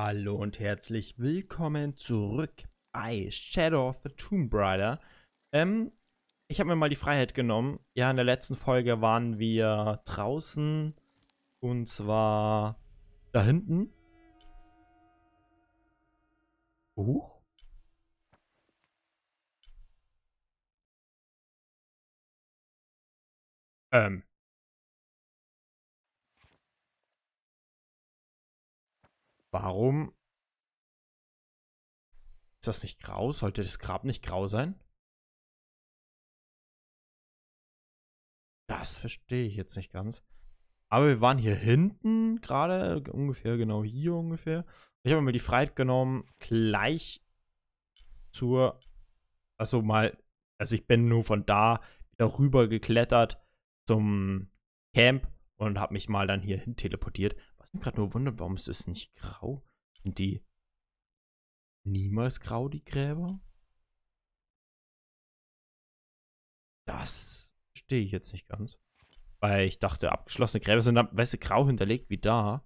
Hallo und herzlich willkommen zurück bei Shadow of the Tomb Raider. Ich habe mir mal die Freiheit genommen. Ja, in der letzten Folge waren wir draußen und zwar da hinten. Warum ist das nicht grau? Sollte das Grab nicht grau sein? Das verstehe ich jetzt nicht ganz. Aber wir waren hier hinten gerade, ungefähr genau hier ungefähr. Ich habe mir die Freiheit genommen, gleich zur... Also ich bin nur von da wieder rüber geklettert zum Camp und habe mich mal dann hier hin teleportiert. Ich bin gerade nur wundert, warum ist es nicht grau? Sind die niemals grau, die Gräber? Das verstehe ich jetzt nicht ganz. Weil ich dachte, abgeschlossene Gräber sind dann, weißt du, grau hinterlegt wie da.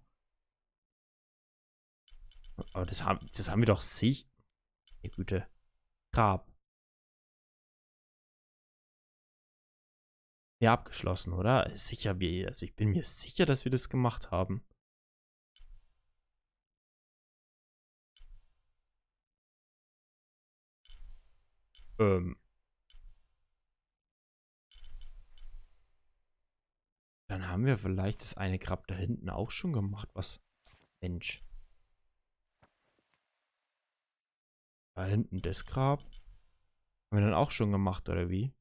Aber das haben wir doch sicher. Hey, Güte. Grab. Ja, abgeschlossen, oder? Sicher, also ich bin mir sicher, dass wir das gemacht haben. Dann haben wir vielleicht das eine Grab da hinten auch schon gemacht, was? Mensch. Da hinten das Grab haben wir dann auch schon gemacht, oder wie?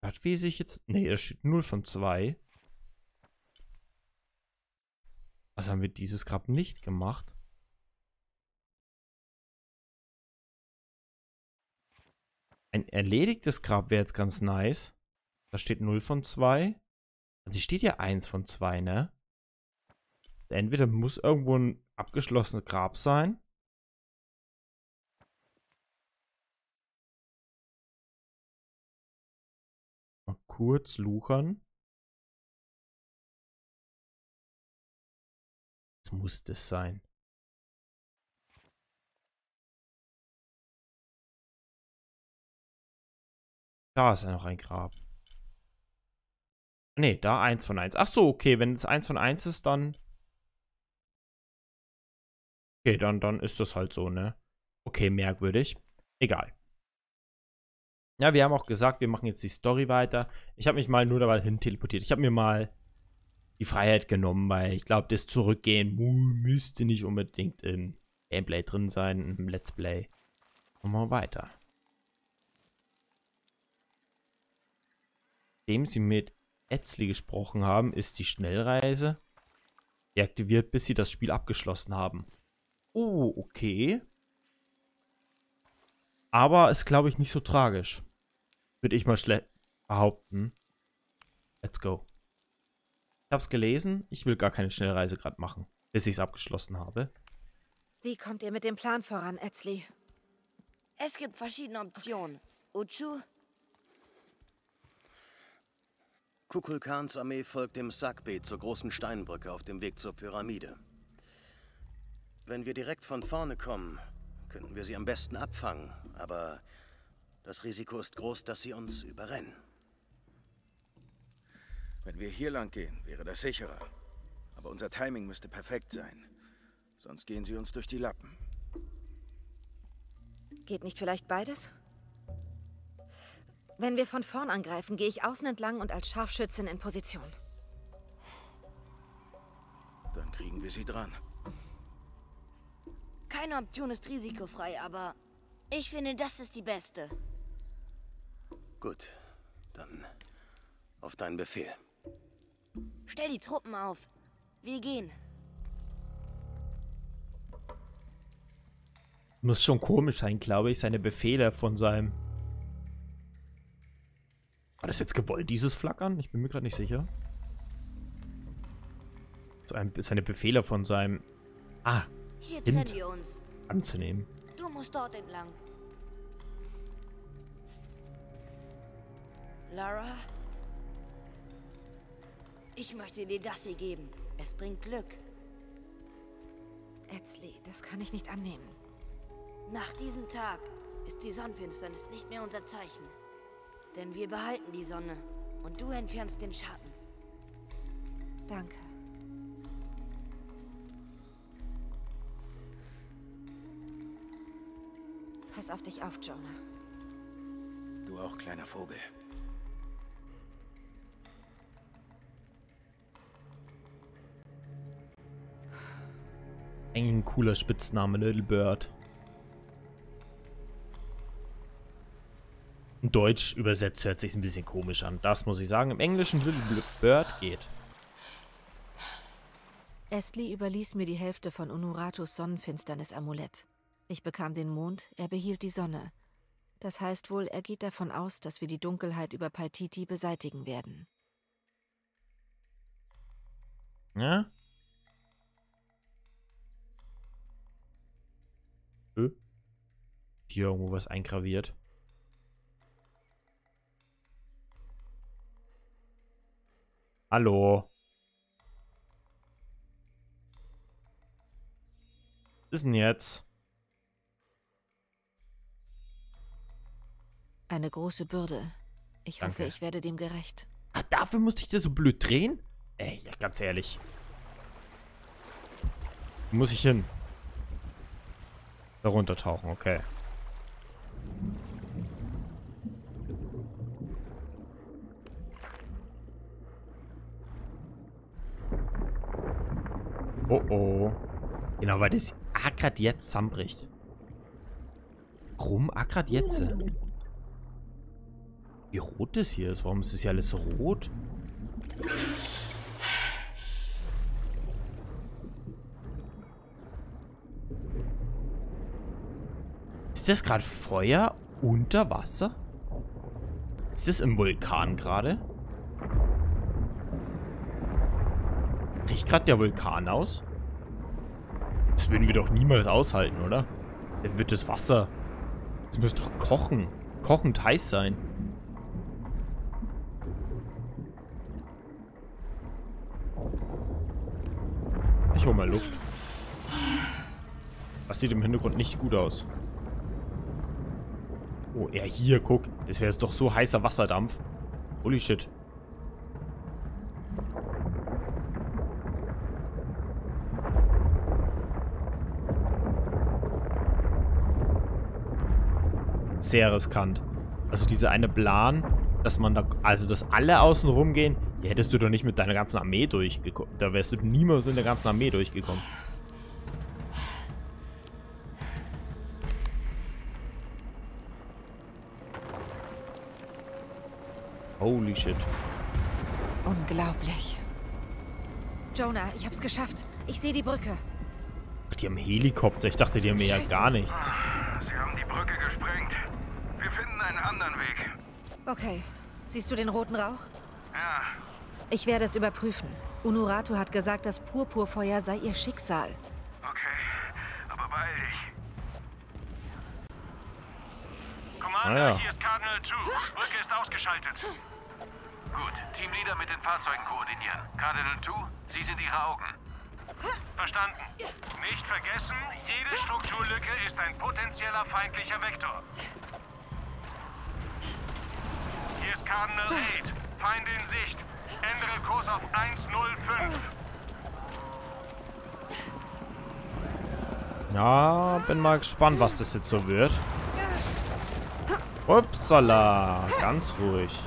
Das weiß ich jetzt... Ne, da steht 0 von 2. Also haben wir dieses Grab nicht gemacht. Ein erledigtes Grab wäre jetzt ganz nice. Da steht 0 von 2. Also hier steht ja 1 von 2, ne? Entweder muss irgendwo ein abgeschlossenes Grab sein. Mal kurz luchern. Muss das sein. Da ist ja noch ein Grab. Ne, da 1 von 1. Ach so, okay, wenn es 1 von 1 ist, dann... Okay, dann ist das halt so, ne? Okay, merkwürdig. Egal. Ja, wir haben auch gesagt, wir machen jetzt die Story weiter. Ich habe mich mal nur dabei hin teleportiert. Ich habe mir mal die Freiheit genommen, weil ich glaube, das Zurückgehen müsste nicht unbedingt im Gameplay drin sein, im Let's Play. Machen wir weiter. Nachdem sie mit Etzli gesprochen haben, ist die Schnellreise deaktiviert, bis sie das Spiel abgeschlossen haben. Oh, okay. Aber ist, glaube ich, nicht so tragisch. Würde ich mal behaupten. Let's go. Ich hab's gelesen. Ich will gar keine Schnellreise gerade machen, bis ich es abgeschlossen habe. Wie kommt ihr mit dem Plan voran, Etzli? Es gibt verschiedene Optionen. Uchu? Kukulkans Armee folgt dem Sakbe zur großen Steinbrücke auf dem Weg zur Pyramide. Wenn wir direkt von vorne kommen, könnten wir sie am besten abfangen. Aber das Risiko ist groß, dass sie uns überrennen. Wenn wir hier lang gehen, wäre das sicherer. Aber unser Timing müsste perfekt sein. Sonst gehen sie uns durch die Lappen. Geht nicht vielleicht beides? Wenn wir von vorn angreifen, gehe ich außen entlang und als Scharfschützin in Position. Dann kriegen wir sie dran. Keine Option ist risikofrei, aber ich finde, das ist die beste. Gut, dann auf deinen Befehl. Stell die Truppen auf. Wir gehen. Muss schon komisch sein, glaube ich, seine Befehle von seinem... War das jetzt gewollt, dieses Flackern? Ich bin mir gerade nicht sicher. Seine Befehle von seinem... Ah, hier trennen wir uns. Anzunehmen. Du musst dort entlang. Lara? Ich möchte dir das hier geben. Es bringt Glück. Etzli, das kann ich nicht annehmen. Nach diesem Tag ist die Sonnenfinsternis nicht mehr unser Zeichen. Denn wir behalten die Sonne und du entfernst den Schatten. Danke. Pass auf dich auf, Jonah. Du auch, kleiner Vogel. Eigentlich ein cooler Spitzname, Little Bird. In Deutsch übersetzt hört sich ein bisschen komisch an. Das muss ich sagen. Im Englischen Little Bird geht. Etzli überließ mir die Hälfte von Unuratus Sonnenfinsternis-Amulett. Ich bekam den Mond, er behielt die Sonne. Das heißt wohl, er geht davon aus, dass wir die Dunkelheit über Paititi beseitigen werden. Ja? Hier irgendwo was eingraviert. Hallo. Was ist denn jetzt? Eine große Bürde. Ich hoffe, ich werde dem gerecht. Ach, dafür musste ich das so blöd drehen? Ey, ja, ganz ehrlich. Wo muss ich hin? Da runtertauchen, okay. Oh oh. Genau, weil das akkurat jetzt zusammenbricht. Warum akkurat jetzt? Wie rot das hier ist. Warum ist das hier alles so rot? Ist das gerade Feuer unter Wasser? Ist das im Vulkan gerade? Bricht gerade der Vulkan aus? Das würden wir doch niemals aushalten, oder? Dann wird das Wasser... Das muss doch kochen. Kochend heiß sein. Ich hol mal Luft. Das sieht im Hintergrund nicht gut aus. Oh, er hier, guck. Das wäre doch so heißer Wasserdampf. Holy shit. Sehr riskant. Also diese eine Plan, dass man da, also dass alle außen rumgehen, die hättest du doch nicht mit deiner ganzen Armee durchgekommen. Da wärst du niemals mit der ganzen Armee durchgekommen. Holy shit. Unglaublich. Jonah, ich hab's geschafft. Ich sehe die Brücke. Ach, die haben Helikopter. Ich dachte, die haben ja gar nichts. Sie haben die Brücke gesprengt. Wir finden einen anderen Weg. Okay. Siehst du den roten Rauch? Ja. Ich werde es überprüfen. Unuratu hat gesagt, das Purpurfeuer sei ihr Schicksal. Okay, aber beeil dich. Commander, hier ist Cardinal 2. Brücke ist ausgeschaltet. Gut, Teamleader mit den Fahrzeugen koordinieren. Cardinal 2, Sie sind Ihre Augen. Verstanden. Nicht vergessen, jede Strukturlücke ist ein potenzieller feindlicher Vektor. Hier ist Cardinal 8. Feind in Sicht. Ändere Kurs auf 105. Ja, bin mal gespannt, was das jetzt so wird. Upsala, ganz ruhig.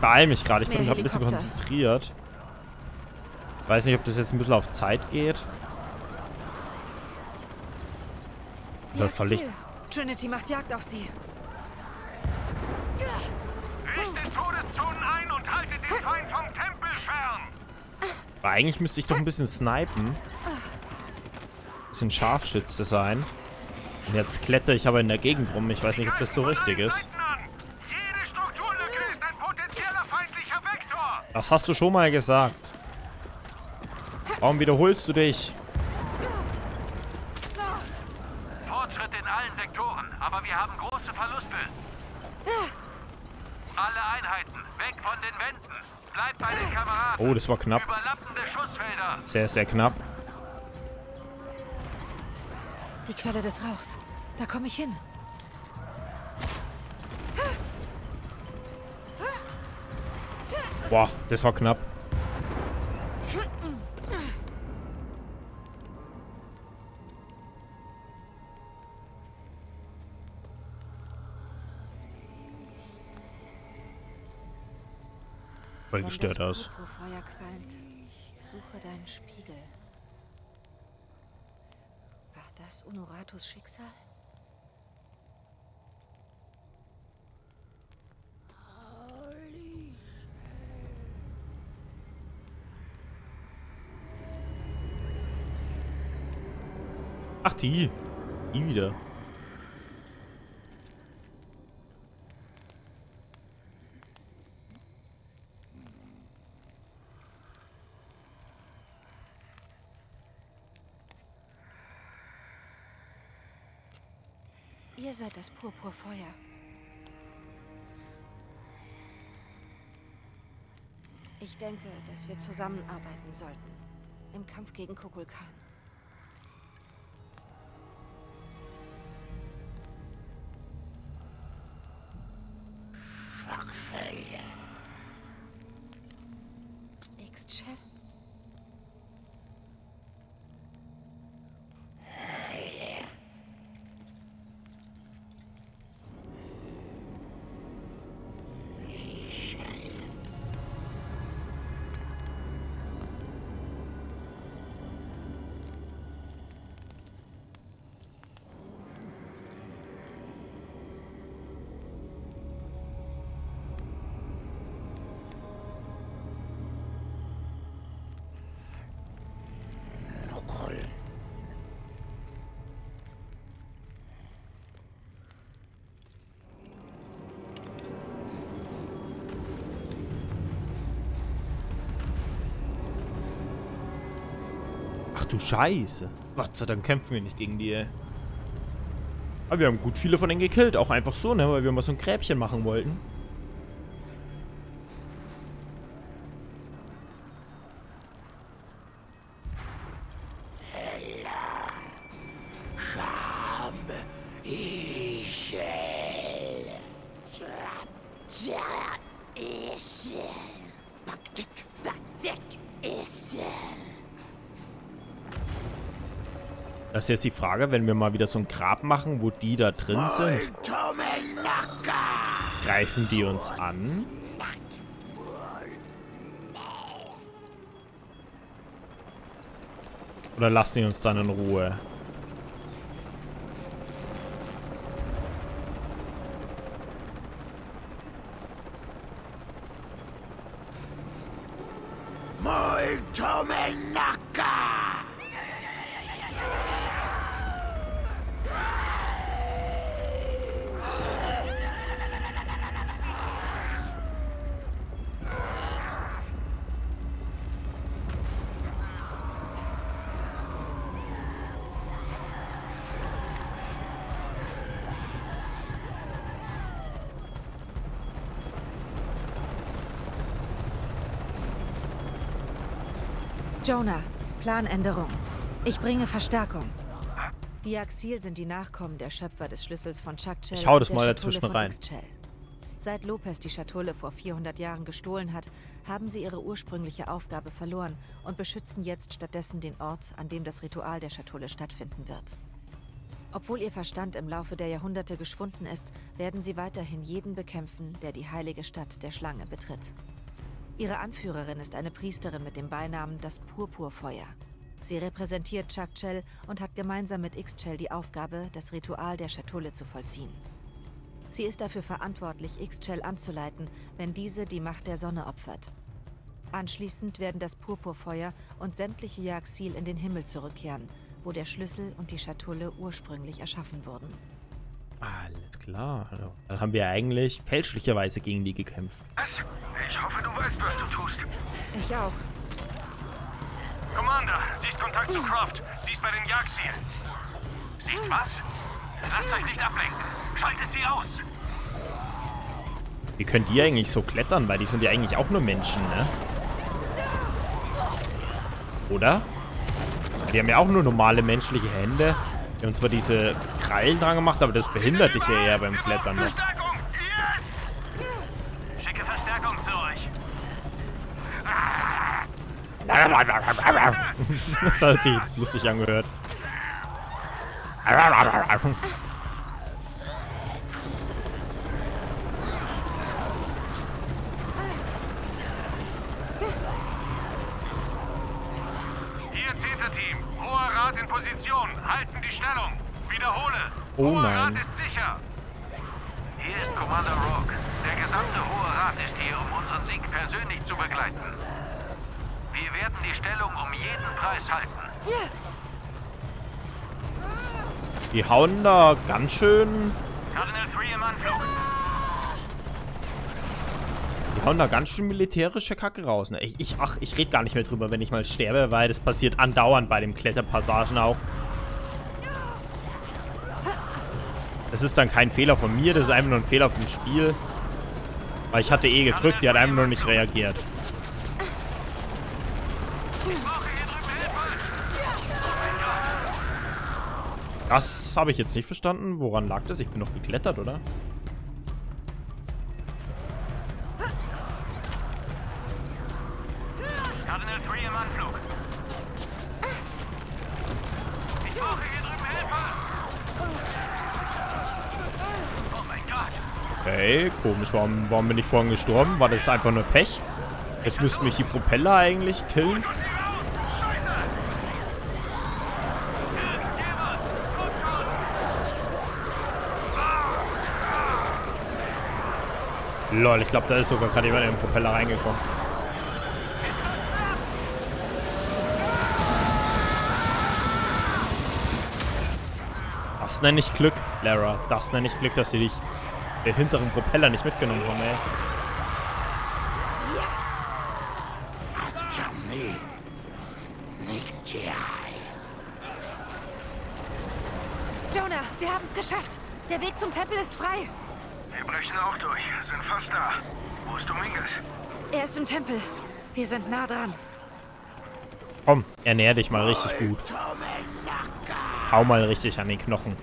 Beeil mich gerade, ich bin gerade ein bisschen konzentriert. Weiß nicht, ob das jetzt ein bisschen auf Zeit geht. Oder soll ich... Trinity macht Jagd auf sie. Richtet Todeszonen ein und haltet den Feind vom Tempel fern. Aber eigentlich müsste ich doch ein bisschen snipen. Ein bisschen Scharfschütze sein. Und jetzt kletter ich aber in der Gegend rum. Ich weiß nicht, ob das so richtig ist. Das hast du schon mal gesagt. Warum wiederholst du dich? Fortschritt in allen Sektoren, aber wir haben große Verluste. Alle Einheiten, weg von den Wänden. Bleibt bei den Kameraden. Oh, das war knapp. Überlappende Schussfelder. Sehr, sehr knapp. Die Quelle des Rauchs. Da komme ich hin. Boah, das war knapp. Voll gestört aus. Feuer qualmt. Suche deinen Spiegel. War das Unuratus Schicksal? Ach, die. Die wieder. Ihr seid das Purpurfeuer. Ich denke, dass wir zusammenarbeiten sollten. Im Kampf gegen Kukulkan. Ixchel? Du Scheiße. Gott sei Dank kämpfen wir nicht gegen die, ey. Aber wir haben gut viele von denen gekillt. Auch einfach so, ne? Weil wir mal so ein Gräbchen machen wollten. Das ist jetzt die Frage, wenn wir mal wieder so ein Grab machen, wo die da drin sind. Greifen die uns an? Oder lassen die uns dann in Ruhe? Jonah, Planänderung. Ich bringe Verstärkung. Die Ixchel sind die Nachkommen der Schöpfer des Schlüssels von Chak Chel. Ich hau das mal dazwischen rein. Seit Lopez die Schatulle vor 400 Jahren gestohlen hat, haben sie ihre ursprüngliche Aufgabe verloren und beschützen jetzt stattdessen den Ort, an dem das Ritual der Schatulle stattfinden wird. Obwohl ihr Verstand im Laufe der Jahrhunderte geschwunden ist, werden sie weiterhin jeden bekämpfen, der die heilige Stadt der Schlange betritt. Ihre Anführerin ist eine Priesterin mit dem Beinamen das Purpurfeuer. Sie repräsentiert Chak Chel und hat gemeinsam mit Ixchel die Aufgabe, das Ritual der Schatulle zu vollziehen. Sie ist dafür verantwortlich, Ixchel anzuleiten, wenn diese die Macht der Sonne opfert. Anschließend werden das Purpurfeuer und sämtliche Ixchel in den Himmel zurückkehren, wo der Schlüssel und die Schatulle ursprünglich erschaffen wurden. Alles klar. Dann haben wir eigentlich fälschlicherweise gegen die gekämpft. Ich hoffe, du weißt, was du tust. Ich auch. Commander, siehst Kontakt zu Croft. Siehst bei den Ixchel. Siehst was? Lasst euch nicht ablenken. Schaltet sie aus. Wie können die eigentlich so klettern? Weil die sind ja eigentlich auch nur Menschen, ne? Oder? Die haben ja auch nur normale menschliche Hände. Die haben zwar diese Krallen dran gemacht, aber das behindert dich ja eher beim Klettern, ne? Schicke Verstärkung zu euch. Das hat sich lustig angehört. Hier 10. Team. Hoher Rat in Position. Halten die Stellung. Wiederhole. Hoher Rat ist sicher. Hier ist Commander Rogue. Der gesamte Hohe Rat ist hier, um unseren Sieg persönlich zu begleiten. Wir werden die Stellung um jeden Preis halten. Die hauen da ganz schön. Die hauen da ganz schön militärische Kacke raus. Ne? Ich rede gar nicht mehr drüber, wenn ich mal sterbe, weil das passiert andauernd bei den Kletterpassagen auch. Das ist dann kein Fehler von mir, das ist einfach nur ein Fehler vom Spiel. Weil ich hatte eh gedrückt, die hat einfach nur nicht reagiert. Das habe ich jetzt nicht verstanden. Woran lag das? Ich bin noch geklettert, oder? Cardinal 3 im Anflug. Ich brauche hier drüben Hilfe. Oh mein Gott. Okay, komisch. Warum bin ich vorhin gestorben? War das einfach nur Pech? Jetzt müssten mich die Propeller eigentlich killen. Lol, ich glaube, da ist sogar gerade jemand in den Propeller reingekommen. Das nenne ich Glück, Lara. Das nenne ich Glück, dass sie dich den hinteren Propeller nicht mitgenommen haben, ey. Jonah, wir haben es geschafft. Der Weg zum Tempel ist frei. Wir brechen auch durch. Sind fast da. Wo ist Dominguez? Er ist im Tempel. Wir sind nah dran. Komm, ernähr dich mal richtig gut. Hau mal richtig an den Knochen.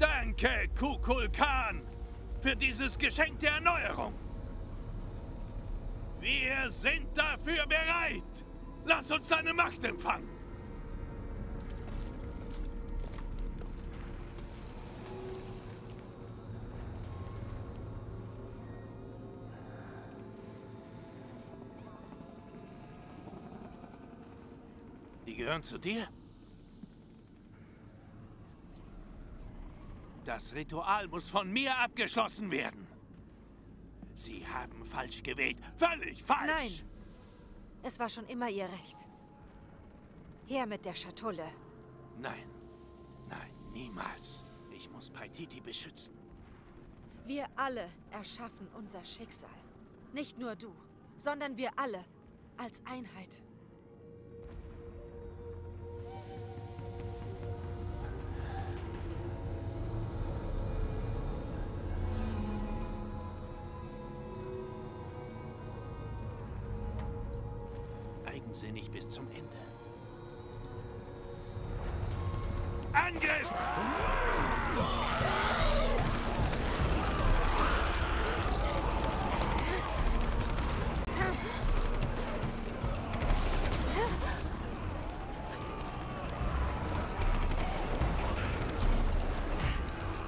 Danke, Kukulkan, für dieses Geschenk der Erneuerung. Wir sind dafür bereit. Lass uns deine Macht empfangen. Die gehören zu dir? Das Ritual muss von mir abgeschlossen werden. Sie haben falsch gewählt. Völlig falsch! Nein. Es war schon immer ihr Recht. Her mit der Schatulle. Nein. Nein, niemals. Ich muss Paititi beschützen. Wir alle erschaffen unser Schicksal. Nicht nur du, sondern wir alle als Einheit. Sinnig bis zum Ende. Angriff!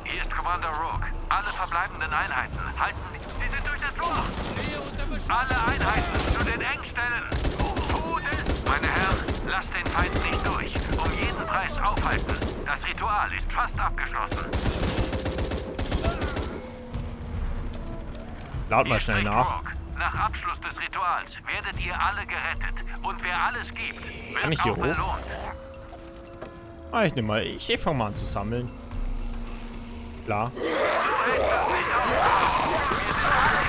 Hier ist Commander Rogue. Alle verbleibenden Einheiten halten. Sie sind durch das Tor! Alle Einheiten zu den Engstellen! Meine Herren, lasst den Feind nicht durch. Um jeden Preis aufhalten. Das Ritual ist fast abgeschlossen. Laut mal schnell nach. Nach Abschluss des Rituals werdet ihr alle gerettet. Und wer alles gibt, wird auch belohnt. Ah, ich nehme mal. Ich fange mal an zu sammeln. Klar. So hält das nicht auf. Wir sind alle hier.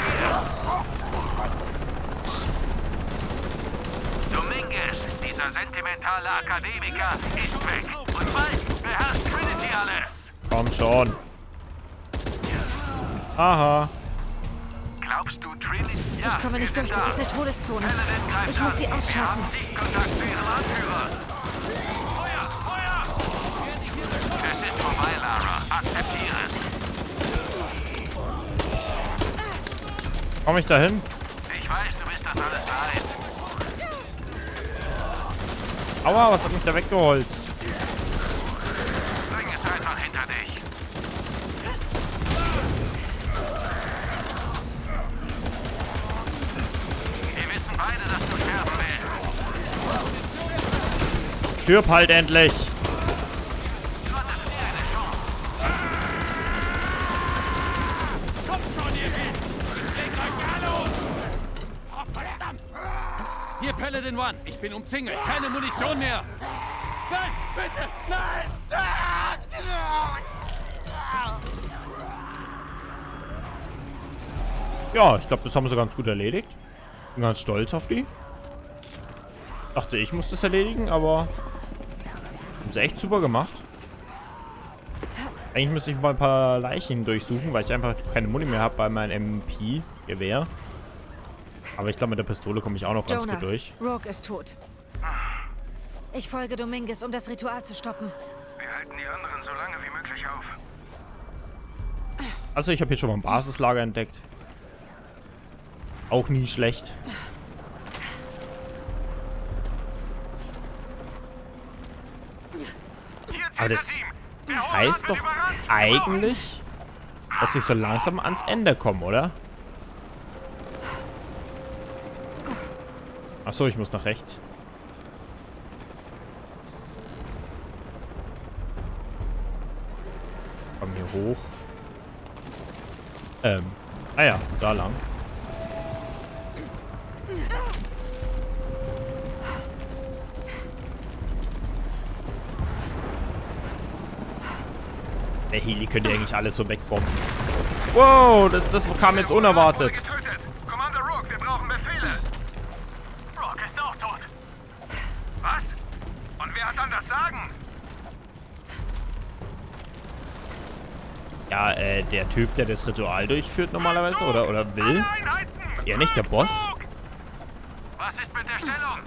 Dieser sentimentale Akademiker ist weg. Und bald beherrscht Trinity alles. Komm schon. Aha. Glaubst du, Trinity? Ja, ich komme nicht durch, das ist eine Todeszone. Ich muss sie ausschalten. Feuer, Feuer! Es ist vorbei, Lara. Akzeptiere es. Komm ich da hin? Ich weiß, du bist das alles leid. Aua, was hat mich da weggeholzt? Bring es einfach hinter dich. Stirb halt endlich! Kommt schon, ihr Hits! Ich leg euch alle um! Oh, verdammt! Hier, Paladin One! Ich bin umzingelt! Keine Munition mehr! Nein! Bitte! Nein! Ja, ich glaube, das haben sie ganz gut erledigt. Bin ganz stolz auf die. Dachte, ich muss das erledigen, aber... Haben sie echt super gemacht. Eigentlich müsste ich mal ein paar Leichen durchsuchen, weil ich einfach keine Muni mehr habe bei meinem MP-Gewehr. Aber ich glaube, mit der Pistole komme ich auch noch ganz gut durch. Rogue ist tot. Ich folge Dominguez, um das Ritual zu stoppen. Wir halten die anderen so lange wie möglich auf. Also, ich habe hier schon mal ein Basislager entdeckt. Auch nie schlecht. Aber das heißt doch eigentlich, dass ich so langsam ans Ende komme, oder? Achso, ich muss nach rechts. Komm hier hoch. Ah ja, da lang. Der Heli könnte eigentlich alles so wegbomben. Wow, das kam jetzt unerwartet. Commander Rogue, wir brauchen Befehle. Rogue ist auch tot. Was? Und wer hat dann das Sagen? Ja, der Typ, der das Ritual durchführt normalerweise, oder will. Ist er nicht der Boss? Was ist mit der Stellung?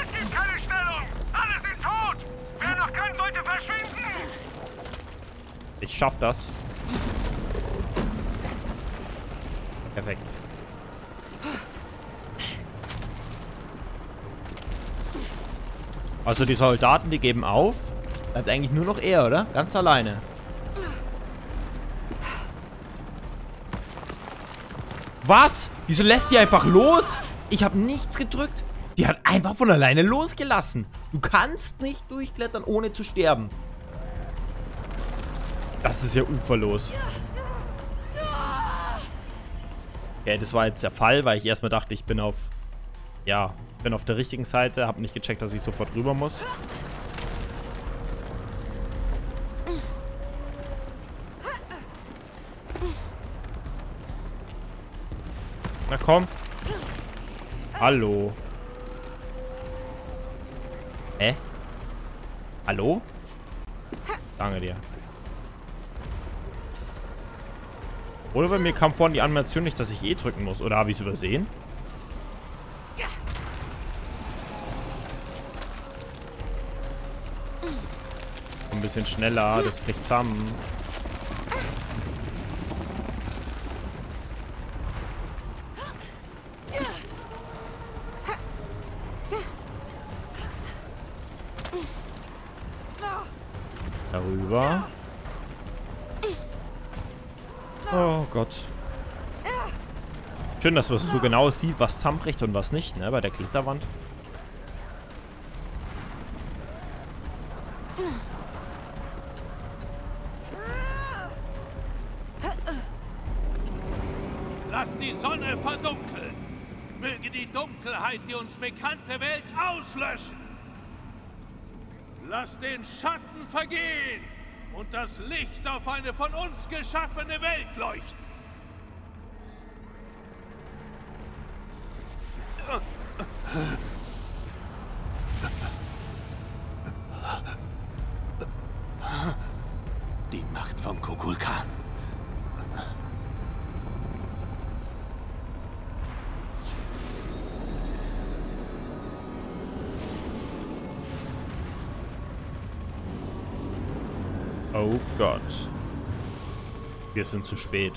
Es gibt keine Stellung. Alle sind tot. Wer noch kann, sollte verschwinden. Ich schaff das. Perfekt. Also die Soldaten, die geben auf. Bleibt eigentlich nur noch er, oder? Ganz alleine. Was? Wieso lässt die einfach los? Ich habe nichts gedrückt. Die hat einfach von alleine losgelassen. Du kannst nicht durchklettern, ohne zu sterben. Das ist ja uferlos. Okay, das war jetzt der Fall, weil ich erstmal dachte, ich bin auf... Ja, ich bin auf der richtigen Seite, habe nicht gecheckt, dass ich sofort rüber muss. Na komm. Hallo. Hä? Hallo? Danke dir. Oder bei mir kam vorhin die Animation nicht, dass ich E drücken muss. Oder habe ich es übersehen? Ein bisschen schneller, das bricht zusammen. Darüber. Oh Gott. Schön, dass man so genau sieht, was zusammenbricht und was nicht, ne? Bei der Glitterwand. Lass die Sonne verdunkeln. Möge die Dunkelheit die uns bekannte Welt auslöschen. Lass den Schatten vergehen. Und das Licht auf eine von uns geschaffene Welt leuchten. Die Macht von Kukulkan. Oh Gott. Wir sind zu spät.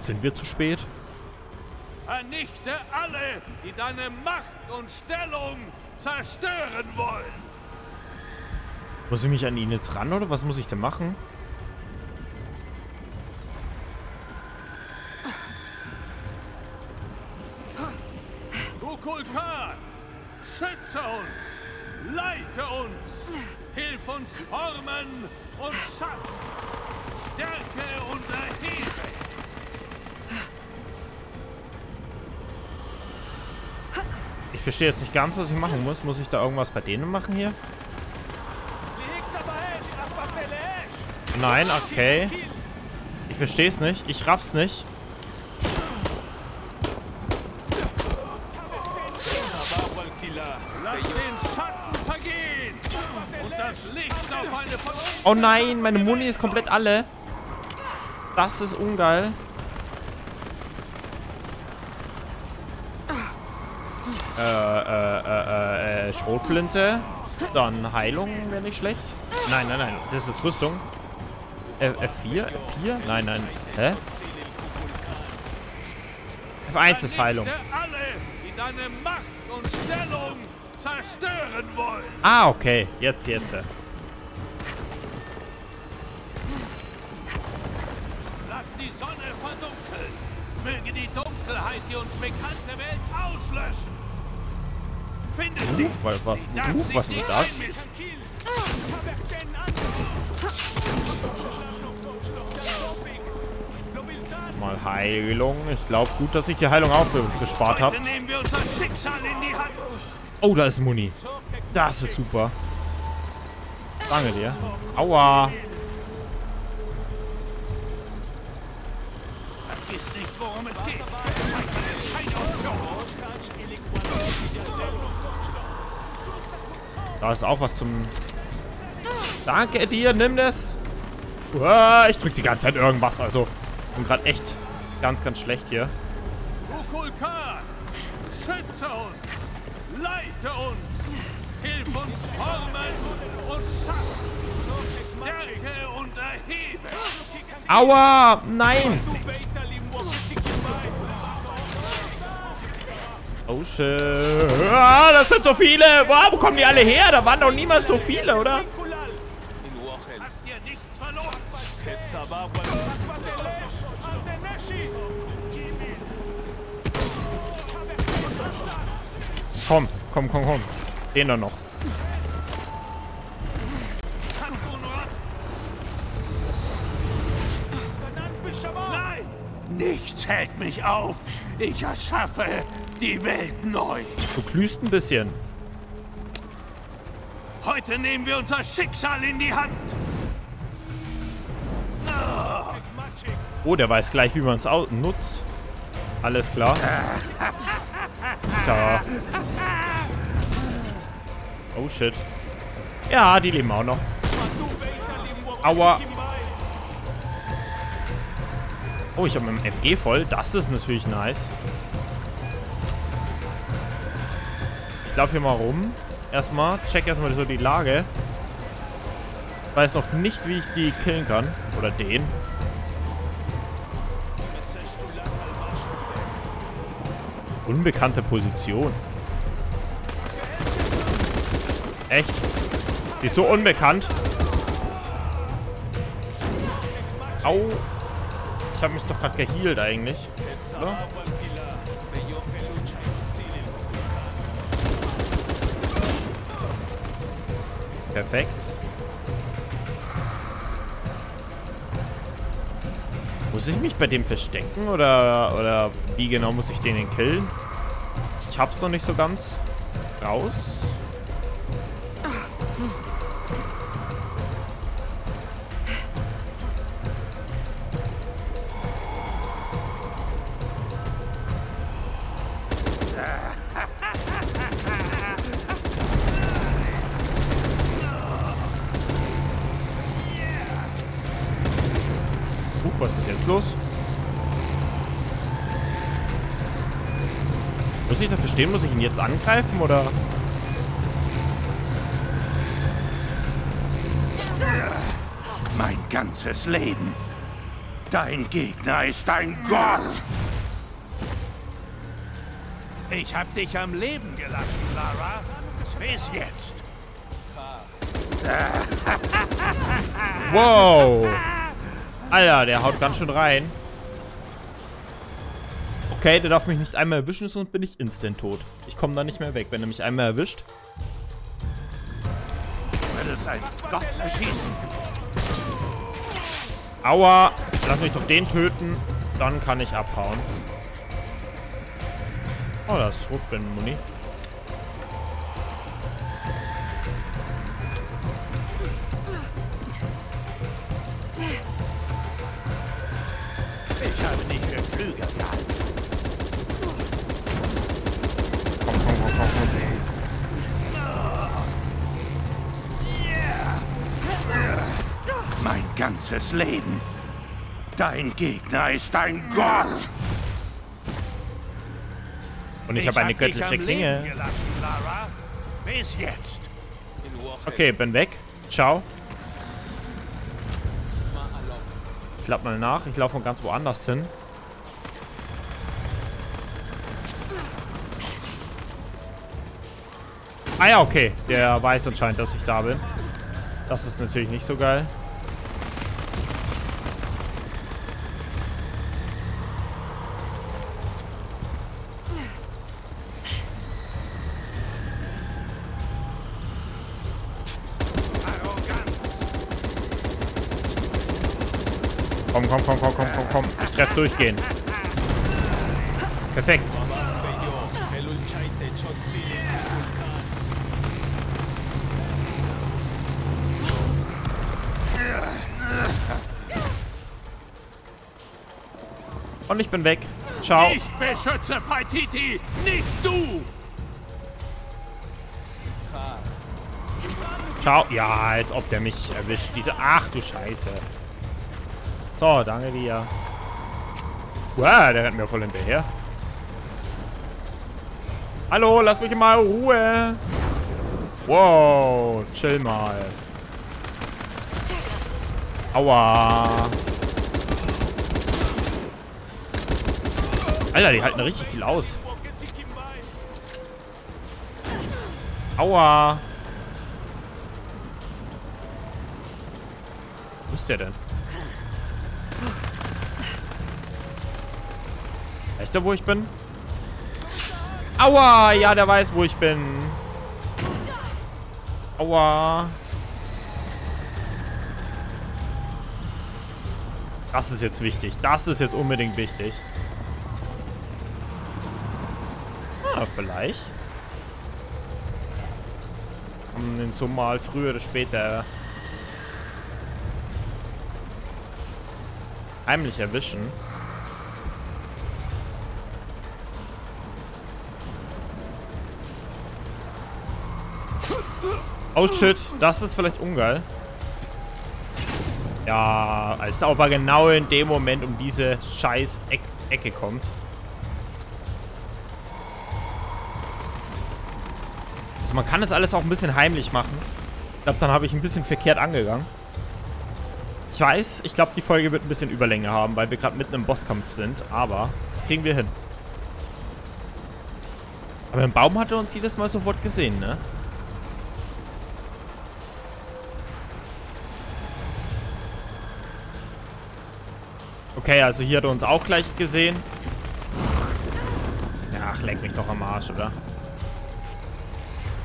Sind wir zu spät? Vernichte alle, die deine Macht und Stellung zerstören wollen. Muss ich mich an ihn jetzt ran, oder was muss ich denn machen? Kukulkan, schütze uns, leite uns, hilf uns formen und schaffen, stärke und erhebe. Ich verstehe jetzt nicht ganz, was ich machen muss. Muss ich da irgendwas bei denen machen hier? Nein, okay. Ich verstehe es nicht. Ich raff's nicht. Oh nein, meine Muni ist komplett alle. Das ist ungeil. Schrotflinte. Dann Heilung wäre nicht schlecht. Nein, nein, nein. Das ist Rüstung. F4? F4? Nein, nein. Hä? F1 ist Heilung. Ah, okay. Jetzt, jetzt. Lass die Sonne verdunkeln. Möge die Dunkelheit, die uns bekannte Welt auslöschen. Was ist das? Mal Heilung. Ich glaube gut, dass ich die Heilung auch gespart habe. Oh, da ist Muni. Das ist super. Danke dir. Aua. Vergiss nicht, worum es geht. Da ist auch was zum... Danke dir, nimm das. Uah, ich drück die ganze Zeit irgendwas, also... Ich bin gerade echt ganz, ganz schlecht hier. Kukulkan, schütze uns, leite uns, hilf uns formen und schaffen, stärke und erhebe. Aua, nein! Oh shit. Ah, das sind so viele. Wow, wo kommen die alle her? Da waren doch niemals so viele, oder? Komm, komm, komm, komm. Den dann noch. Nein! Nichts hält mich auf. Ich erschaffe die Welt neu. Du glühst ein bisschen. Heute nehmen wir unser Schicksal in die Hand. Oh, der weiß gleich, wie man es nutzt. Alles klar. Da. Oh shit. Ja, die leben auch noch. Aua. Oh, ich habe mit dem MG voll. Das ist natürlich nice. Ich laufe hier mal rum. Erstmal. Check erstmal so die Lage. Weiß noch nicht, wie ich die killen kann. Oder den. Unbekannte Position. Echt? Die ist so unbekannt. Au. Ich habe mich doch gerade geheilt eigentlich. Oder? Perfekt. Muss ich mich bei dem verstecken oder wie genau muss ich den killen? Ich hab's noch nicht so ganz raus. Was ist jetzt los? Muss ich dafür stehen? Muss ich ihn jetzt angreifen, oder? Mein ganzes Leben. Dein Gegner ist ein Gott. Ich hab dich am Leben gelassen, Lara. Bis jetzt. Wow. Alter, der haut ganz schön rein. Okay, der darf mich nicht einmal erwischen, sonst bin ich instant tot. Ich komme da nicht mehr weg, wenn er mich einmal erwischt. Würde es ein Gott erschießen. Aua. Lass mich doch den töten. Dann kann ich abhauen. Oh, das ist Rotblendenmuni. Ich habe dich für klüger gehalten. Komm, komm, komm, komm, komm. Mein ganzes Leben. Dein Gegner ist ein Gott. Und ich habe eine göttliche Klinge. Okay, bin weg. Ciao. Ich lade mal nach. Ich laufe von ganz woanders hin. Ah ja, okay. Der weiß anscheinend, dass ich da bin. Das ist natürlich nicht so geil. Komm, komm, komm, komm, komm, komm, komm. Ich treffe durchgehen. Perfekt. Und ich bin weg. Ciao. Ich beschütze Paititi, nicht du! Ciao. Ja, als ob der mich erwischt. Diese... Ach du Scheiße. So, danke dir. Wow, der rennt mir voll hinterher. Hallo, lass mich mal in Ruhe. Wow, chill mal. Aua. Alter, die halten richtig viel aus. Aua. Wo ist der denn? Weißt du, wo ich bin? Aua! Ja, der weiß, wo ich bin. Aua. Das ist jetzt wichtig. Das ist jetzt unbedingt wichtig. Ah, vielleicht. Kommen den so mal früher oder später heimlich erwischen. Oh shit, das ist vielleicht ungeil. Ja, als der Opa genau in dem Moment um diese scheiß Ecke kommt. Also man kann das alles auch ein bisschen heimlich machen. Ich glaube, dann habe ich ein bisschen verkehrt angegangen. Ich weiß, ich glaube, die Folge wird ein bisschen Überlänge haben, weil wir gerade mitten im Bosskampf sind. Aber das kriegen wir hin. Aber im Baum hat er uns jedes Mal sofort gesehen, ne? Okay, also hier hat er uns auch gleich gesehen. Ach, leck mich doch am Arsch, oder?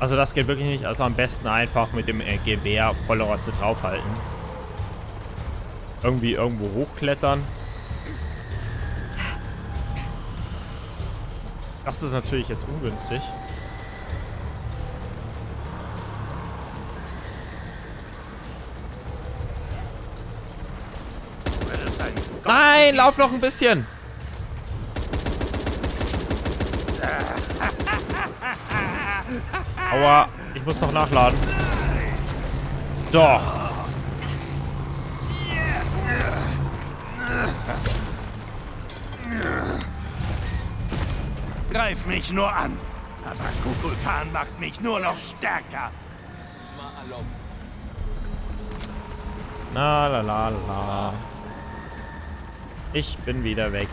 Also das geht wirklich nicht. Also am besten einfach mit dem Gewehr volle Rotze draufhalten. Irgendwie irgendwo hochklettern. Das ist natürlich jetzt ungünstig. Nein, lauf noch ein bisschen. Aua, ich muss noch nachladen. Doch. Greif mich nur an. Aber Kukulkan macht mich nur noch stärker. Na la la la. Ich bin wieder weg.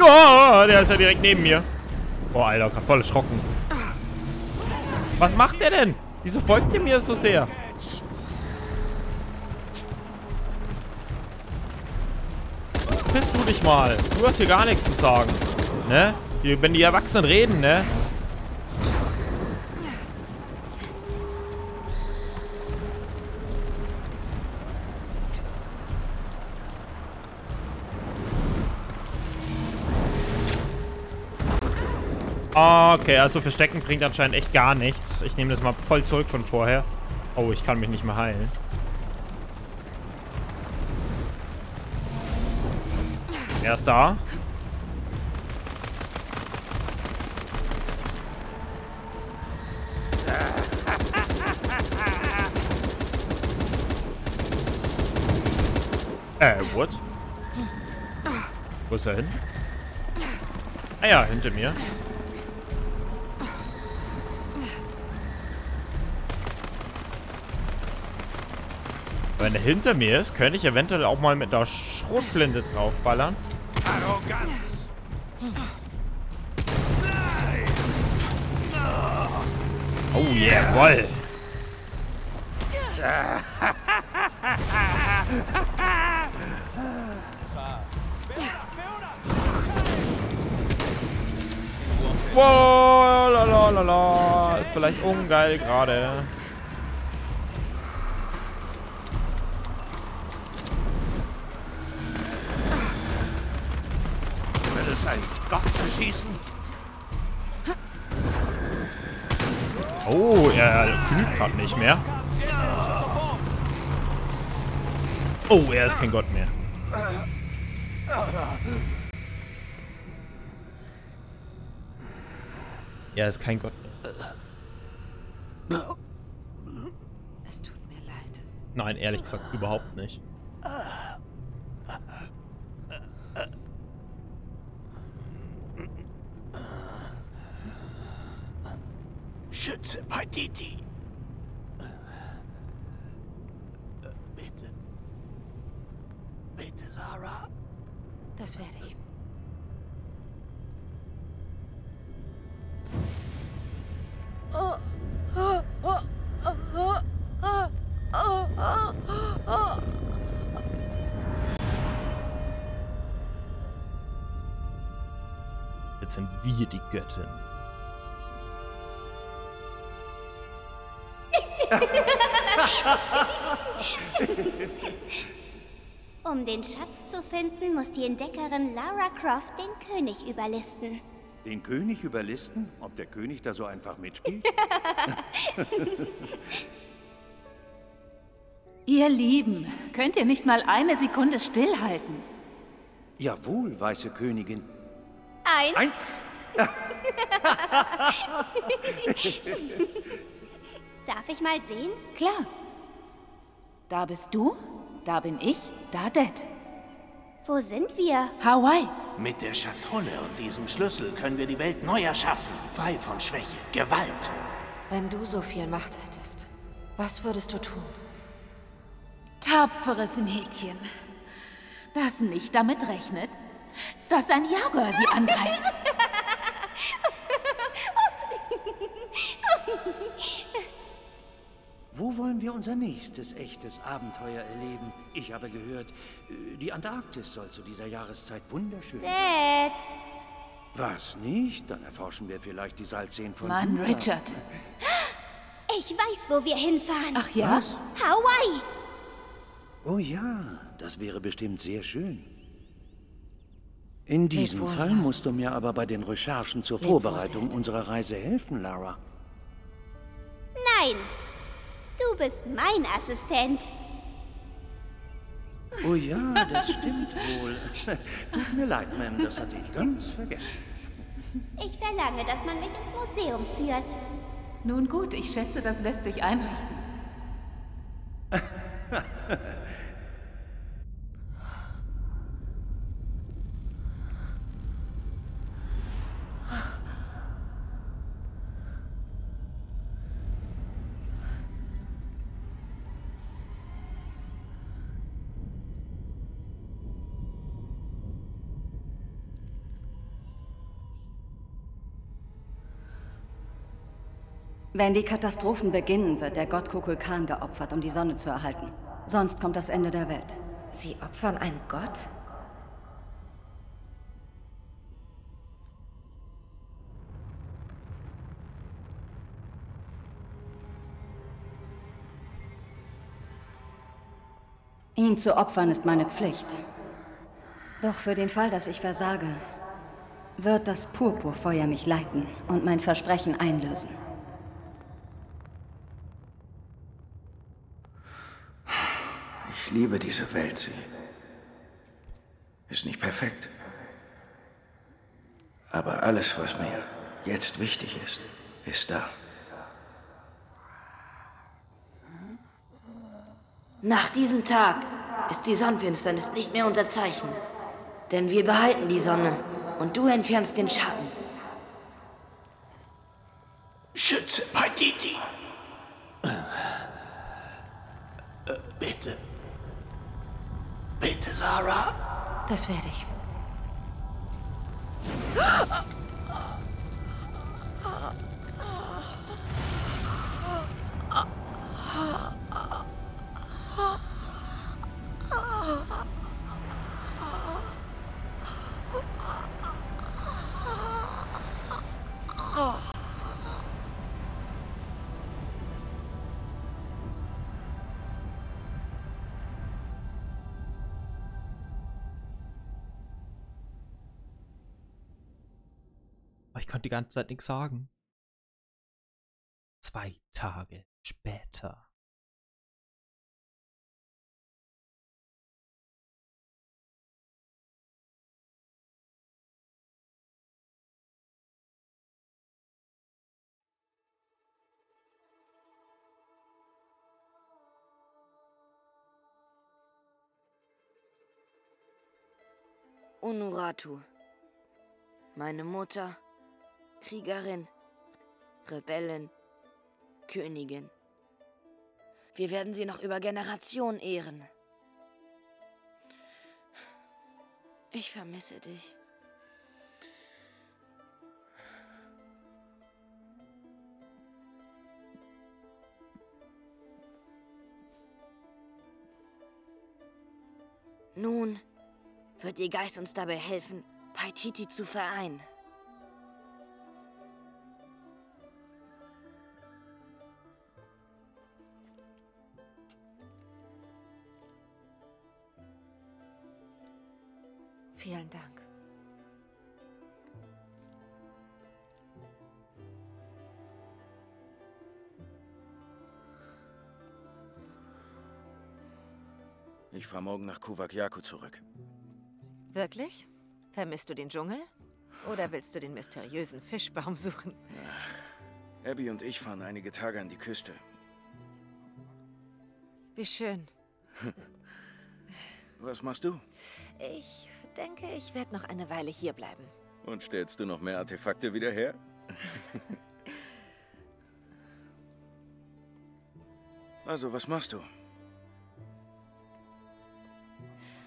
Oh, der ist ja direkt neben mir. Boah, Alter, gerade voll erschrocken. Was macht der denn? Wieso folgt der mir so sehr? Piss du dich mal. Du hast hier gar nichts zu sagen. Ne? Wenn die Erwachsenen reden, ne? Okay, also Verstecken bringt anscheinend echt gar nichts. Ich nehme das mal voll zurück von vorher. Oh, ich kann mich nicht mehr heilen. Er ist da. What? Wo ist er hin? Ah ja, hinter mir. Wenn er hinter mir ist, könnte ich eventuell auch mal mit einer Schrotflinte draufballern. Arroganz. Oh, jawoll. Wow, lalalala. Ist vielleicht ungeil gerade. Schießen. Oh, er glüht gerade nicht mehr. Oh, er ist kein Gott mehr. Er ist kein Gott mehr. Es tut mir leid. Nein, ehrlich gesagt, überhaupt nicht. Schütze Paititi. Bitte. Bitte, Lara. Das werde ich. Jetzt sind wir die Göttin. Um den Schatz zu finden, muss die Entdeckerin Lara Croft den König überlisten. Den König überlisten? Ob der König da so einfach mitspielt? Ihr Lieben, könnt ihr nicht mal eine Sekunde stillhalten? Jawohl, weiße Königin. Eins. Darf ich mal sehen? Klar. Da bist du, da bin ich, da Dad. Wo sind wir? Hawaii. Mit der Schatulle und diesem Schlüssel können wir die Welt neu erschaffen. Frei von Schwäche, Gewalt. Wenn du so viel Macht hättest, was würdest du tun? Tapferes Mädchen. Das nicht damit rechnet, dass ein Jaguar sie angreift. Wo wollen wir unser nächstes echtes Abenteuer erleben? Ich habe gehört, die Antarktis soll zu dieser Jahreszeit wunderschön sein. Was nicht? Dann erforschen wir vielleicht die Salzseen von Mann, Utah. Richard. Ich weiß, wo wir hinfahren. Ach ja? Was? Hawaii. Oh ja, das wäre bestimmt sehr schön. In diesem Fall musst du mir aber bei den Recherchen zur Vorbereitung unserer Reise helfen, Lara. Nein. Du bist mein Assistent. Oh ja, das stimmt wohl. Tut mir leid, Ma'am, das hatte ich ganz vergessen. Ich verlange, dass man mich ins Museum führt. Nun gut, ich schätze, das lässt sich einrichten. Wenn die Katastrophen beginnen, wird der Gott Kukulkan geopfert, um die Sonne zu erhalten. Sonst kommt das Ende der Welt. Sie opfern einen Gott? Ihn zu opfern ist meine Pflicht. Doch für den Fall, dass ich versage, wird das Purpurfeuer mich leiten und mein Versprechen einlösen. Ich liebe diese Welt, sie ist nicht perfekt. Aber alles, was mir jetzt wichtig ist, ist da. Nach diesem Tag ist die Sonnenfinsternis nicht mehr unser Zeichen. Denn wir behalten die Sonne und du entfernst den Schatten. Schütze Paititi! Bitte. Bitte, Lara. Das werde ich. Ich konnte die ganze Zeit nichts sagen. 2 Tage später. Unuratu. Meine Mutter. Kriegerin, Rebellin, Königin. Wir werden sie noch über Generationen ehren. Ich vermisse dich. Nun wird ihr Geist uns dabei helfen, Paititi zu vereinen. Vielen Dank. Ich fahre morgen nach Kuwakjaku zurück. Wirklich? Vermisst du den Dschungel? Oder willst du den mysteriösen Fischbaum suchen? Ach, Abby und ich fahren einige Tage an die Küste. Wie schön. Was machst du? Ich denke, ich werde noch eine Weile hier bleiben. Und stellst du noch mehr Artefakte wieder her? Also, was machst du?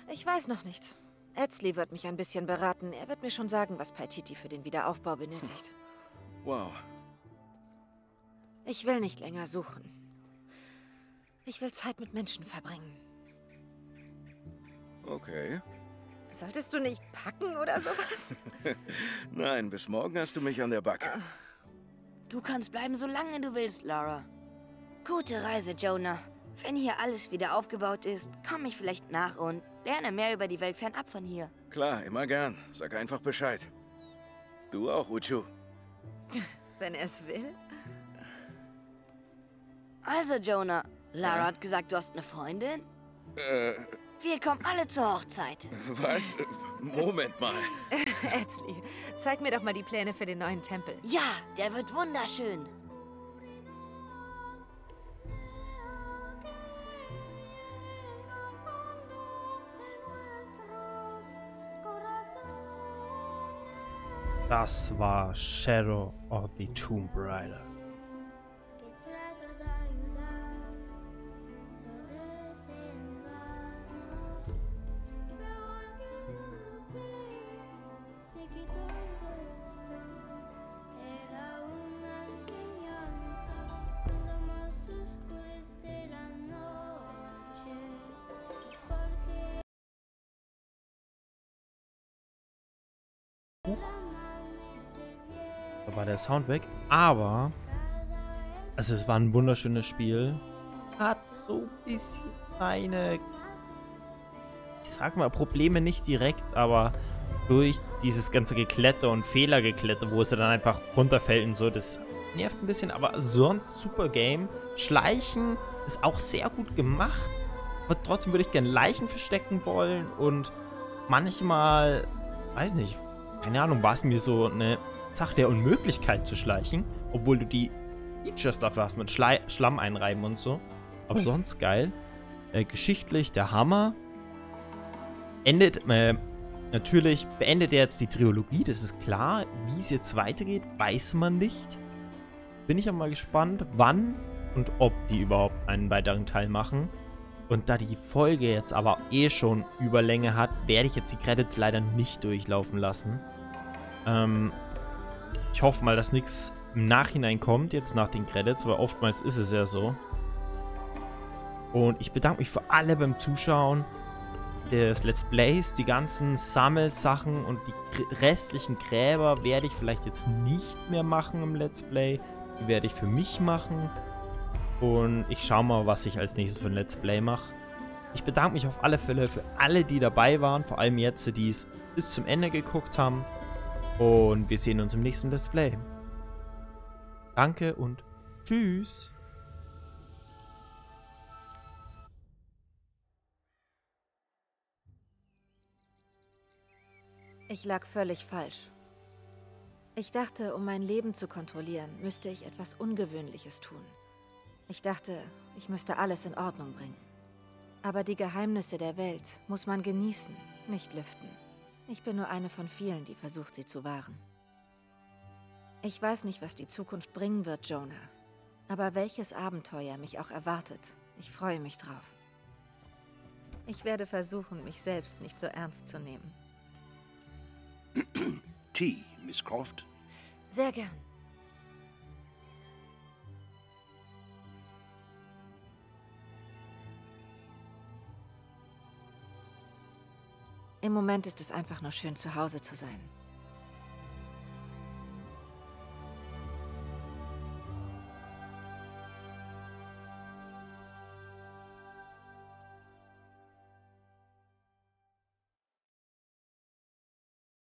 Ich weiß noch nicht. Etzli wird mich ein bisschen beraten. Er wird mir schon sagen, was Paititi für den Wiederaufbau benötigt. Wow. Ich will nicht länger suchen. Ich will Zeit mit Menschen verbringen. Okay. Solltest du nicht packen oder sowas? Nein, bis morgen hast du mich an der Backe. Du kannst bleiben, solange du willst, Lara. Gute Reise, Jonah. Wenn hier alles wieder aufgebaut ist, komme ich vielleicht nach und lerne mehr über die Welt fernab von hier. Klar, immer gern. Sag einfach Bescheid. Du auch, Uchu. Wenn er es will. Also, Jonah, Lara hat gesagt, du hast eine Freundin? Wir kommen alle zur Hochzeit. Was? Moment mal. Etzli, zeig mir doch mal die Pläne für den neuen Tempel. Ja, der wird wunderschön. Das war Shadow of the Tomb Raider. Da war der Sound weg. Aber, also es war ein wunderschönes Spiel. Hat so ein bisschen eine, ich sag mal, Probleme nicht direkt, aber durch dieses ganze Gekletter und Fehlergekletter, wo es dann einfach runterfällt und so, das nervt ein bisschen, aber sonst super Game. Schleichen ist auch sehr gut gemacht, aber trotzdem würde ich gerne Leichen verstecken wollen und manchmal, weiß nicht, keine Ahnung, war es mir so eine Sache der Unmöglichkeit zu schleichen, obwohl du die Features dafür hast mit Schlamm einreiben und so, aber sonst geil. Geschichtlich der Hammer. Natürlich beendet er jetzt die Trilogie, das ist klar. Wie es jetzt weitergeht, weiß man nicht. Bin ich aber mal gespannt, wann und ob die überhaupt einen weiteren Teil machen. Und da die Folge jetzt aber eh schon Überlänge hat, werde ich jetzt die Credits leider nicht durchlaufen lassen. Ich hoffe mal, dass nichts im Nachhinein kommt, jetzt nach den Credits, weil oftmals ist es ja so. Und ich bedanke mich für alle beim Zuschauen des Let's Plays, die ganzen Sammelsachen und die restlichen Gräber werde ich vielleicht jetzt nicht mehr machen im Let's Play. Die werde ich für mich machen und ich schaue mal, was ich als nächstes für ein Let's Play mache. Ich bedanke mich auf alle Fälle für alle, die dabei waren, vor allem jetzt, die es bis zum Ende geguckt haben und wir sehen uns im nächsten Let's Play. Danke und tschüss. Ich lag völlig falsch. Ich dachte, um mein Leben zu kontrollieren, müsste ich etwas Ungewöhnliches tun. Ich dachte, ich müsste alles in Ordnung bringen. Aber die Geheimnisse der Welt muss man genießen, nicht lüften. Ich bin nur eine von vielen, die versucht, sie zu wahren. Ich weiß nicht, was die Zukunft bringen wird, Jonah. Aber welches Abenteuer mich auch erwartet, ich freue mich drauf. Ich werde versuchen, mich selbst nicht so ernst zu nehmen. Tea, Miss Croft. Sehr gern. Im Moment ist es einfach nur schön, zu Hause zu sein.